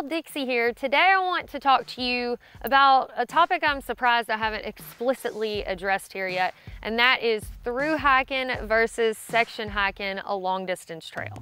y'all, Dixie here. Today I want to talk to you about a topic I'm surprised I haven't explicitly addressed here yet, and that is thru-hiking versus section hiking a long distance trail.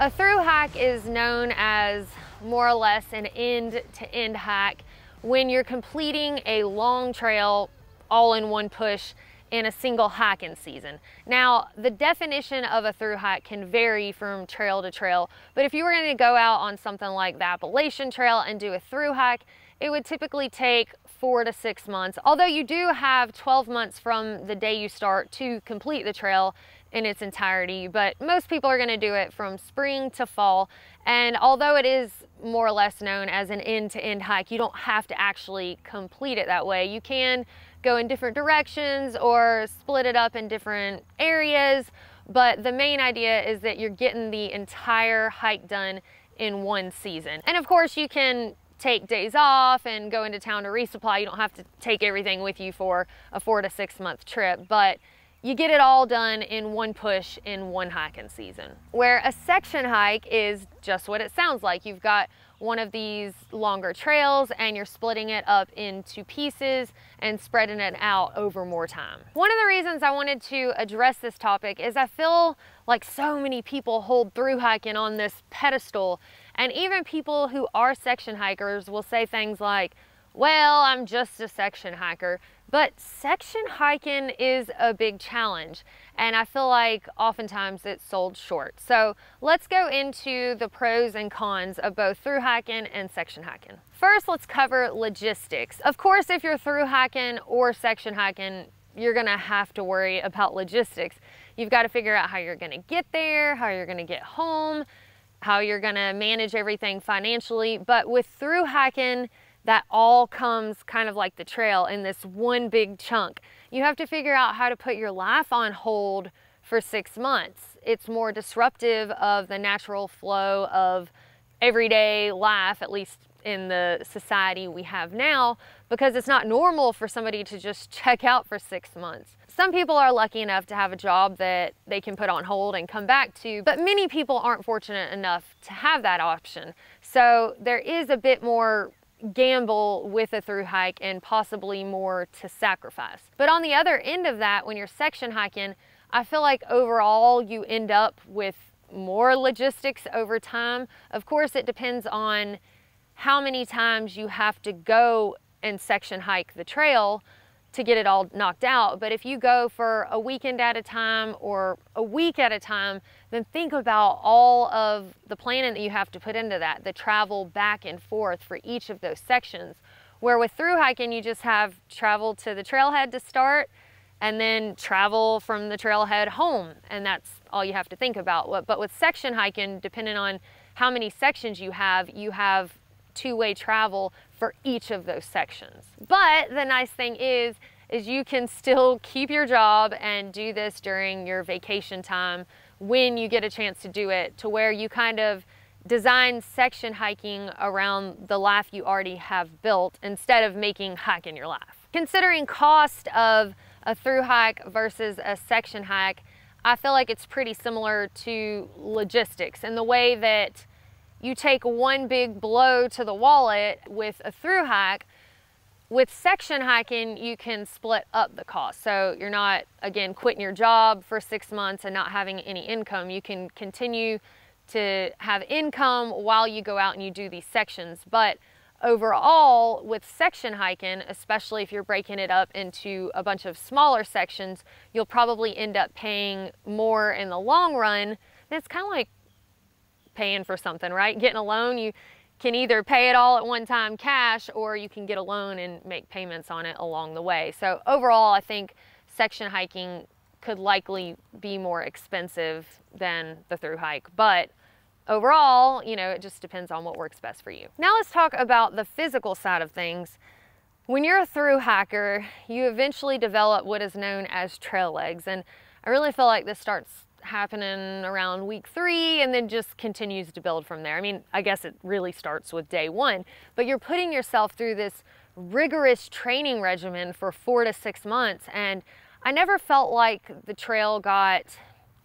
A thru-hike is known as more or less an end-to-end hike when you're completing a long trail all in one push in a single hiking season. Now, the definition of a thru-hike can vary from trail to trail, but if you were going to go out on something like the Appalachian Trail and do a thru-hike, it would typically take 4 to 6 months, although you do have 12 months from the day you start to complete the trail in its entirety, but most people are going to do it from spring to fall. And although it is more or less known as an end-to-end hike, you don't have to actually complete it that way. You can go in different directions or split it up in different areas, but the main idea is that you're getting the entire hike done in one season. And of course, you can take days off and go into town to resupply. You don't have to take everything with you for a 4 to 6 month trip, but you get it all done in one push in one hiking season. Where a section hike is just what it sounds like. You've got one of these longer trails and you're splitting it up into pieces and spreading it out over more time. One of the reasons I wanted to address this topic is I feel like so many people hold thru-hiking on this pedestal, and even people who are section hikers will say things like, well, I'm just a section hiker. But section hiking is a big challenge, and I feel like oftentimes it's sold short. So let's go into the pros and cons of both thru-hiking and section hiking. First, let's cover logistics. Of course, if you're thru-hiking or section hiking, you're gonna have to worry about logistics. You've got to figure out how you're gonna get there, how you're gonna get home, how you're gonna manage everything financially. But with thru-hiking, that all comes kind of like the trail in this one big chunk. You have to figure out how to put your life on hold for 6 months. It's more disruptive of the natural flow of everyday life, at least in the society we have now, because it's not normal for somebody to just check out for 6 months. Some people are lucky enough to have a job that they can put on hold and come back to, but many people aren't fortunate enough to have that option. So there is a bit more gamble with a thru-hike and possibly more to sacrifice. But on the other end of that, when you're section hiking, I feel like overall you end up with more logistics over time. Of course, it depends on how many times you have to go and section hike the trail to get it all knocked out. But if you go for a weekend at a time or a week at a time, then think about all of the planning that you have to put into that, the travel back and forth for each of those sections. Where with thru-hiking, you just have travel to the trailhead to start and then travel from the trailhead home, and that's all you have to think about. But with section hiking, depending on how many sections you have two-way travel for each of those sections. But the nice thing is you can still keep your job and do this during your vacation time when you get a chance to do it, to where you kind of design section hiking around the life you already have built instead of making hiking your life. Considering cost of a thru-hike versus a section hike, I feel like it's pretty similar to logistics in the way that you take one big blow to the wallet with a thru-hike. With section hiking, you can split up the cost. So you're not, again, quitting your job for 6 months and not having any income. You can continue to have income while you go out and you do these sections. But overall, with section hiking, especially if you're breaking it up into a bunch of smaller sections, you'll probably end up paying more in the long run. And it's kind of like paying for something, right? Getting a loan, you can either pay it all at one time cash, or you can get a loan and make payments on it along the way. So overall, I think section hiking could likely be more expensive than the thru-hike, but overall, you know, it just depends on what works best for you. Now let's talk about the physical side of things. When you're a thru-hiker, you eventually develop what is known as trail legs, and I really feel like this starts happening around week 3 and then just continues to build from there. I mean, I guess it really starts with day 1, but you're putting yourself through this rigorous training regimen for 4 to 6 months, and I never felt like the trail got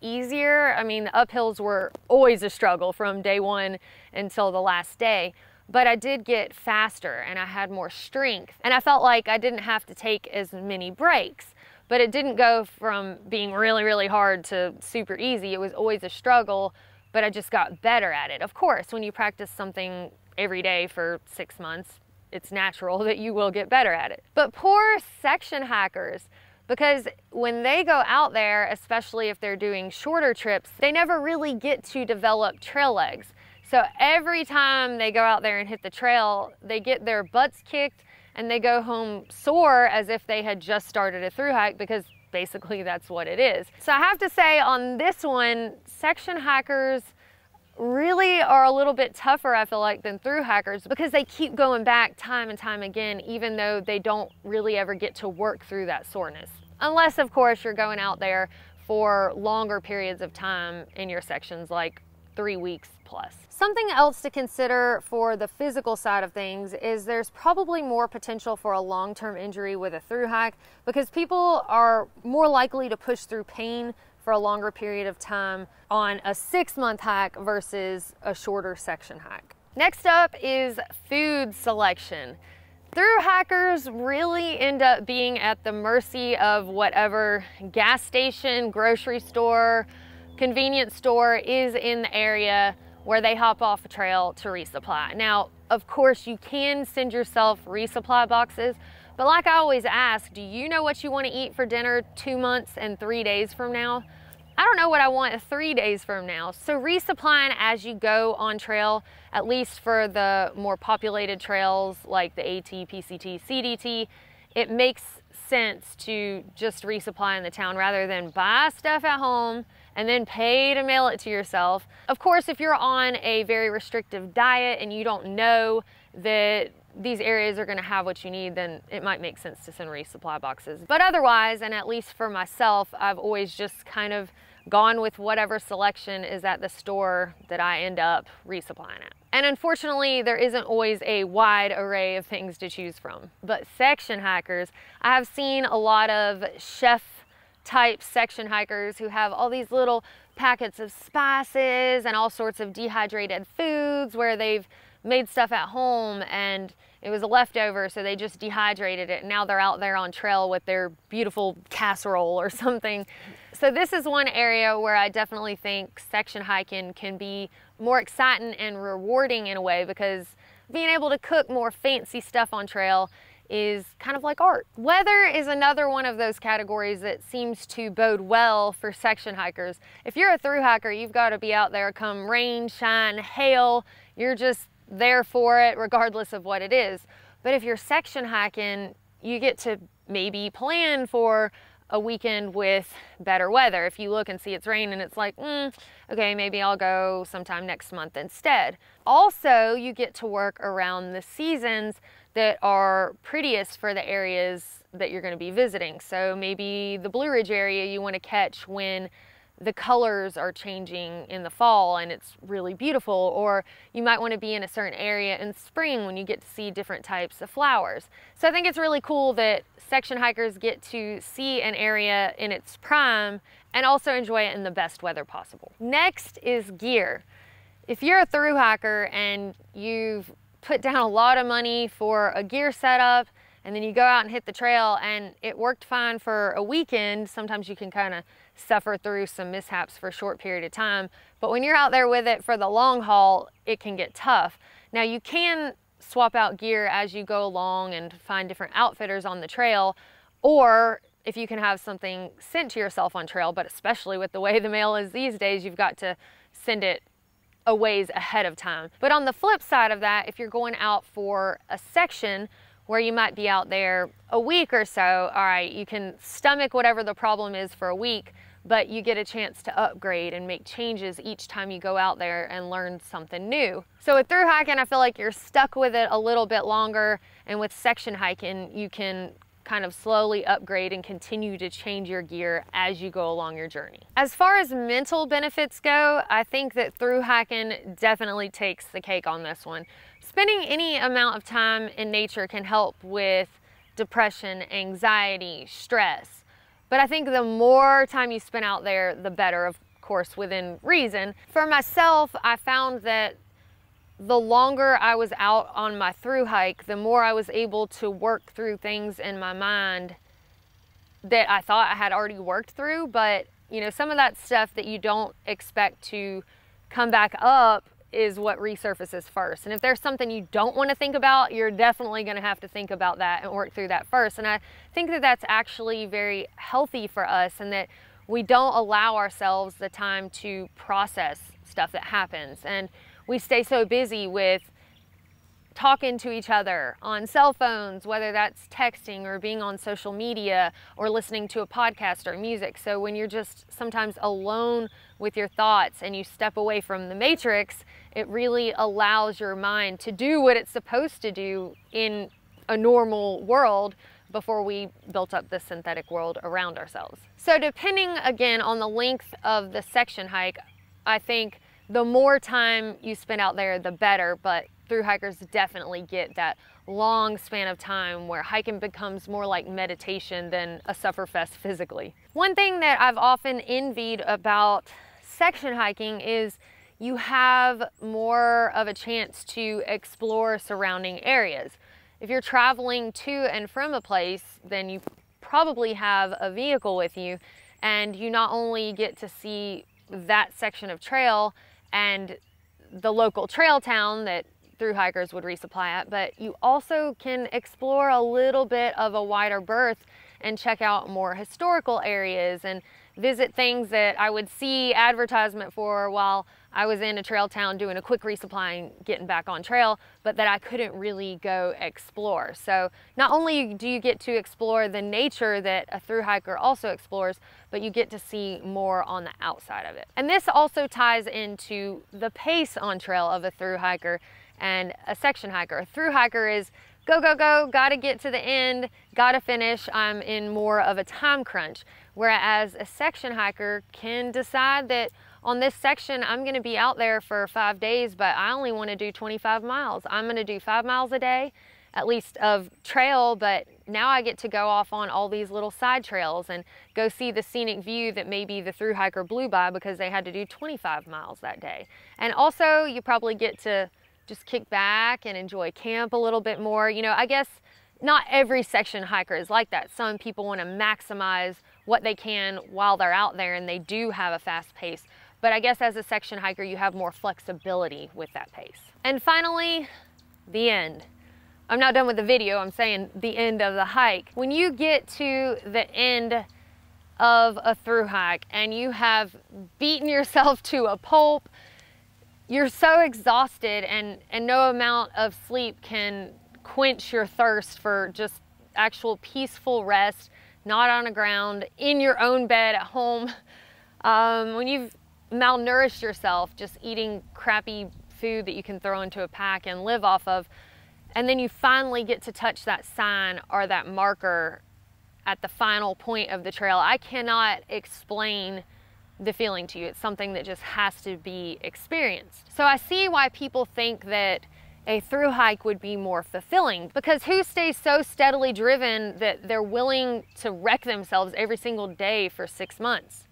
easier. I mean, the uphills were always a struggle from day one until the last day, but I did get faster and I had more strength and I felt like I didn't have to take as many breaks. But it didn't go from being really, really hard to super easy. It was always a struggle, but I just got better at it. Of course, when you practice something every day for 6 months, it's natural that you will get better at it. But poor section hikers, because when they go out there, especially if they're doing shorter trips, they never really get to develop trail legs. So every time they go out there and hit the trail, they get their butts kicked and they go home sore as if they had just started a thru hike, because basically that's what it is. So I have to say on this one, section hikers really are a little bit tougher, I feel like, than thru hikers, because they keep going back time and time again, even though they don't really ever get to work through that soreness. Unless, of course, you're going out there for longer periods of time in your sections, like 3 weeks plus. Something else to consider for the physical side of things is there's probably more potential for a long-term injury with a thru hike, because people are more likely to push through pain for a longer period of time on a 6-month hike versus a shorter section hike. Next up is food selection. Thru hikers really end up being at the mercy of whatever gas station, grocery store, convenience store is in the area where they hop off a trail to resupply. Now, of course, you can send yourself resupply boxes, but like I always ask, do you know what you want to eat for dinner 2 months and 3 days from now? I don't know what I want 3 days from now. So resupplying as you go on trail, at least for the more populated trails like the AT, PCT, CDT, it makes sense to just resupply in the town rather than buy stuff at home and then pay to mail it to yourself. Of course, if you're on a very restrictive diet and you don't know that these areas are gonna have what you need, then it might make sense to send resupply boxes. But otherwise, and at least for myself, I've always just kind of gone with whatever selection is at the store that I end up resupplying at. And unfortunately, there isn't always a wide array of things to choose from. But section hikers, I have seen a lot of chef type section hikers who have all these little packets of spices and all sorts of dehydrated foods where they've made stuff at home and it was a leftover, so they just dehydrated it. And now they're out there on trail with their beautiful casserole or something. So this is one area where I definitely think section hiking can be more exciting and rewarding in a way, because being able to cook more fancy stuff on trail is kind of like art. Weather is another one of those categories that seems to bode well for section hikers. If you're a thru hiker, you've got to be out there come rain, shine, hail. You're just there for it regardless of what it is. But if you're section hiking, you get to maybe plan for a weekend with better weather. If you look and see it's raining, it's like, okay, maybe I'll go sometime next month instead. Also, you get to work around the seasons that are prettiest for the areas that you're going to be visiting. So maybe the Blue Ridge area you want to catch when the colors are changing in the fall and it's really beautiful, or you might want to be in a certain area in spring when you get to see different types of flowers. So I think it's really cool that section hikers get to see an area in its prime and also enjoy it in the best weather possible. Next is gear. If you're a thru hiker and you've put down a lot of money for a gear setup and then you go out and hit the trail and it worked fine for a weekend, sometimes you can kind of suffer through some mishaps for a short period of time, but when you're out there with it for the long haul, it can get tough. Now, you can swap out gear as you go along and find different outfitters on the trail, or if you can have something sent to yourself on trail, but especially with the way the mail is these days, you've got to send it a ways ahead of time. But on the flip side of that, if you're going out for a section where you might be out there a week or so, all right, you can stomach whatever the problem is for a week, but you get a chance to upgrade and make changes each time you go out there and learn something new. So with thru hiking, I feel like you're stuck with it a little bit longer, and with section hiking, you can kind of slowly upgrade and continue to change your gear as you go along your journey. As far as mental benefits go, I think that thru hiking definitely takes the cake on this one. Spending any amount of time in nature can help with depression, anxiety, stress, but I think the more time you spend out there, the better, of course, within reason. For myself, I found that the longer I was out on my thru hike, the more I was able to work through things in my mind that I thought I had already worked through. But, you know, some of that stuff that you don't expect to come back up is what resurfaces first. And if there's something you don't want to think about, you're definitely going to have to think about that and work through that first. And I think that that's actually very healthy for us, and that we don't allow ourselves the time to process stuff that happens. And we stay so busy with talking to each other on cell phones, whether that's texting or being on social media or listening to a podcast or music. So when you're just sometimes alone with your thoughts and you step away from the matrix, it really allows your mind to do what it's supposed to do in a normal world before we built up the synthetic world around ourselves. So depending again on the length of the section hike, I think the more time you spend out there, the better. But thru hikers definitely get that long span of time where hiking becomes more like meditation than a sufferfest physically. One thing that I've often envied about section hiking is you have more of a chance to explore surrounding areas. If you're traveling to and from a place, then you probably have a vehicle with you, and you not only get to see that section of trail and the local trail town that thru hikers would resupply at, but you also can explore a little bit of a wider berth and check out more historical areas and visit things that I would see advertisement for while I was in a trail town doing a quick resupply and getting back on trail, but that I couldn't really go explore. So not only do you get to explore the nature that a thru hiker also explores, but you get to see more on the outside of it. And this also ties into the pace on trail of a thru hiker and a section hiker. A thru hiker is go, go, go, gotta get to the end, gotta finish. I'm in more of a time crunch. Whereas a section hiker can decide that on this section, I'm gonna be out there for 5 days, but I only wanna do 25 miles. I'm gonna do 5 miles a day, at least of trail, but now I get to go off on all these little side trails and go see the scenic view that maybe the thru hiker blew by because they had to do 25 miles that day. And also you probably get to just kick back and enjoy camp a little bit more. You know, I guess not every section hiker is like that. Some people want to maximize what they can while they're out there, and they do have a fast pace. But I guess as a section hiker, you have more flexibility with that pace. And finally, the end. I'm not done with the video, I'm saying the end of the hike. When you get to the end of a thru hike and you have beaten yourself to a pulp, you're so exhausted, and no amount of sleep can quench your thirst for just actual peaceful rest, not on the ground, in your own bed at home. When you've malnourished yourself, just eating crappy food that you can throw into a pack and live off of, and then you finally get to touch that sign or that marker at the final point of the trail, I cannot explain the feeling to you. It's something that just has to be experienced. So I see why people think that a thru hike would be more fulfilling, because who stays so steadily driven that they're willing to wreck themselves every single day for 6 months?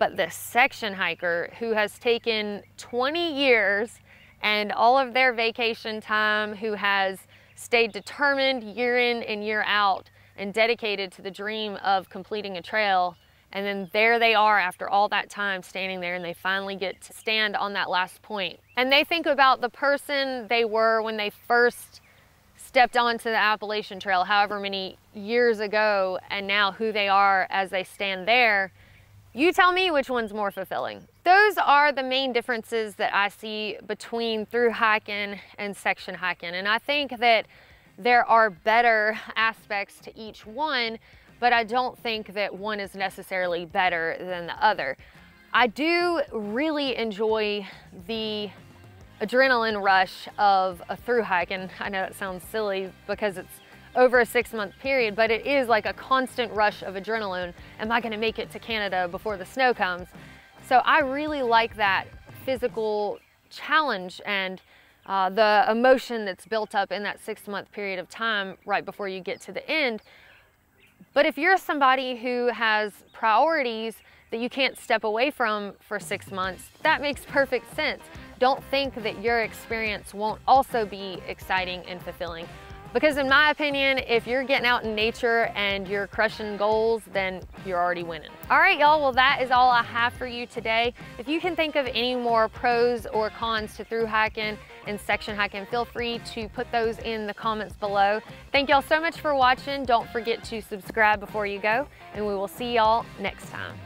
But the section hiker who has taken 20 years and all of their vacation time, who has stayed determined year in and year out and dedicated to the dream of completing a trail, and then there they are after all that time standing there, and they finally get to stand on that last point. And they think about the person they were when they first stepped onto the Appalachian Trail however many years ago, and now who they are as they stand there. You tell me which one's more fulfilling. Those are the main differences that I see between thru hiking and section hiking. And I think that there are better aspects to each one, but I don't think that one is necessarily better than the other. I do really enjoy the adrenaline rush of a thru hike, and I know it sounds silly because it's over a 6 month period, but it is like a constant rush of adrenaline. Am I gonna make it to Canada before the snow comes? So I really like that physical challenge and the emotion that's built up in that 6 month period of time right before you get to the end. But if you're somebody who has priorities that you can't step away from for 6 months, that makes perfect sense. Don't think that your experience won't also be exciting and fulfilling. Because in my opinion, if you're getting out in nature and you're crushing goals, then you're already winning. All right, y'all, well, that is all I have for you today. If you can think of any more pros or cons to thru-hiking and section hiking, feel free to put those in the comments below. Thank y'all so much for watching. Don't forget to subscribe before you go, and we will see y'all next time.